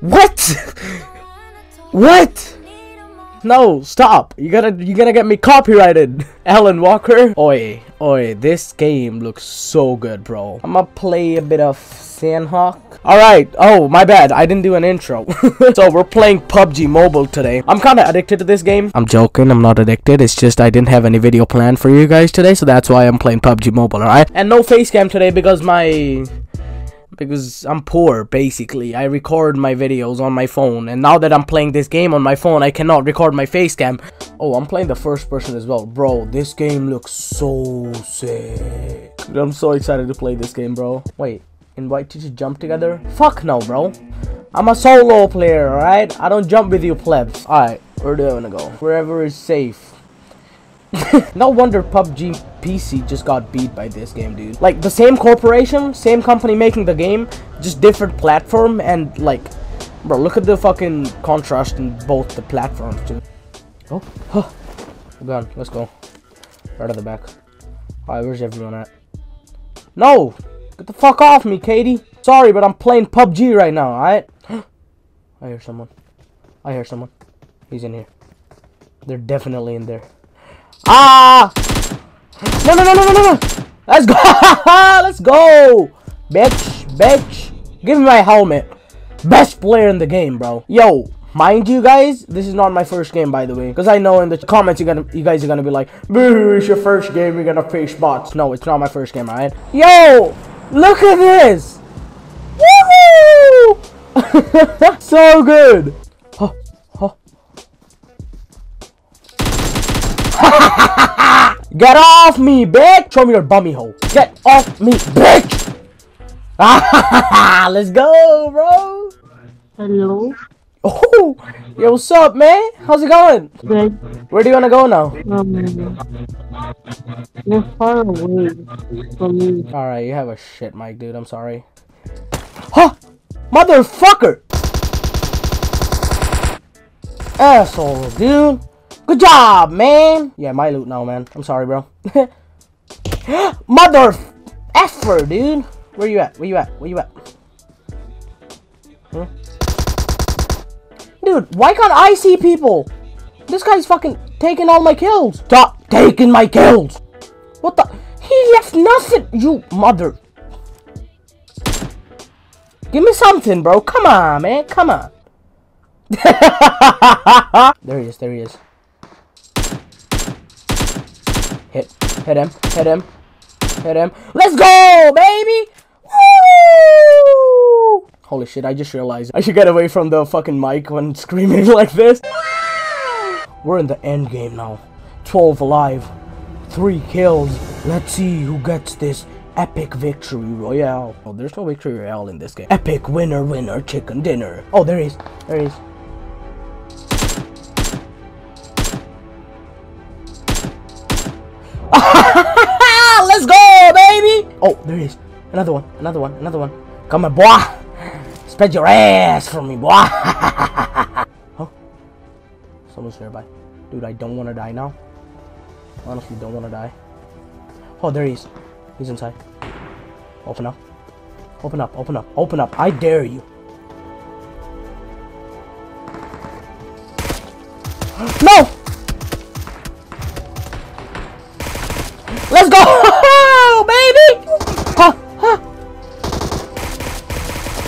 What? What? No, stop. You're gonna get me copyrighted, Alan Walker. Oi, oi, this game looks so good, bro. I'm gonna play a bit of Sanhok. Alright, oh, my bad. I didn't do an intro. So we're playing PUBG Mobile today. I'm kind of addicted to this game. I'm joking, I'm not addicted. It's just I didn't have any video planned for you guys today, so that's why I'm playing PUBG Mobile, alright? And no face cam today because I'm poor, basically. I record my videos on my phone, and now that I'm playing this game on my phone, I cannot record my face cam. Oh, I'm playing the first person as well. Bro, this game looks so sick. Dude, I'm so excited to play this game, bro. Wait, invite you to jump together? Fuck no, bro. I'm a solo player, alright? I don't jump with you plebs. Alright, where do I wanna go? Wherever is safe. No wonder PUBG PC just got beat by this game, dude. Like, the same corporation, same company making the game, just different platform, and like, bro, look at the fucking contrast in both the platforms, dude. Oh, huh. Gone. Let's go. Right at the back. Alright, where's everyone at? No! Get the fuck off me, Katie! Sorry, but I'm playing PUBG right now, alright? I hear someone. I hear someone. He's in here. They're definitely in there. Ah! No, no, no, no, no, no, no! Let's go! Let's go! Bitch, bitch! Give me my helmet. Best player in the game, bro. Yo, mind you guys, this is not my first game, by the way. Because I know in the comments you guys are gonna be like, boo, it's your first game, you're gonna face bots. No, it's not my first game, alright? Yo! Look at this! Woohoo! So good! Huh. Get off me, bitch! Show me your bummy hole. Get off me, bitch! Let's go, bro! Hello? Oh! Yo, what's up, man? How's it going? Good. Where do you want to go now? You're far away from me. Alright, you have a shit mic, dude. I'm sorry. Huh! Motherfucker! Asshole, dude! Good job, man. Yeah, my loot now, man. I'm sorry, bro. Mother effer, dude. Where you at? Where you at? Where you at? Huh? Dude, why can't I see people? This guy's fucking taking all my kills. Stop taking my kills. What the? He left nothing. You mother. Give me something, bro. Come on, man. Come on. There he is. There he is. Hit him, hit him, hit him. Let's go, baby! Woo! Holy shit, I just realized I should get away from the fucking mic when screaming like this. We're in the end game now. 12 alive, 3 kills. Let's see who gets this epic victory royale. Oh, there's no victory royale in this game. Epic winner, winner, chicken dinner. Oh, there he is, there he is. Let's go, baby! Oh, there is another one, another one, another one. Come on, boy! Spread your ass for me, boy! Huh? Someone's nearby. Dude, I don't want to die now. Honestly, don't want to die. Oh, there he is. He's inside. Open up. Open up, open up, open up. I dare you. No! Let's go, baby! Huh, huh.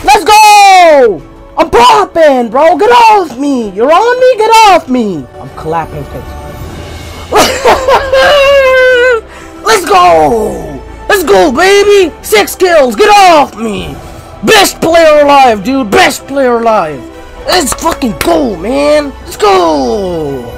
Let's go! I'm popping, bro. Get off me! You're on me. Get off me! I'm clapping kids. Let's go! Let's go, baby! 6 kills. Get off me! Best player alive, dude. Best player alive. Let's fucking go, man. Let's go!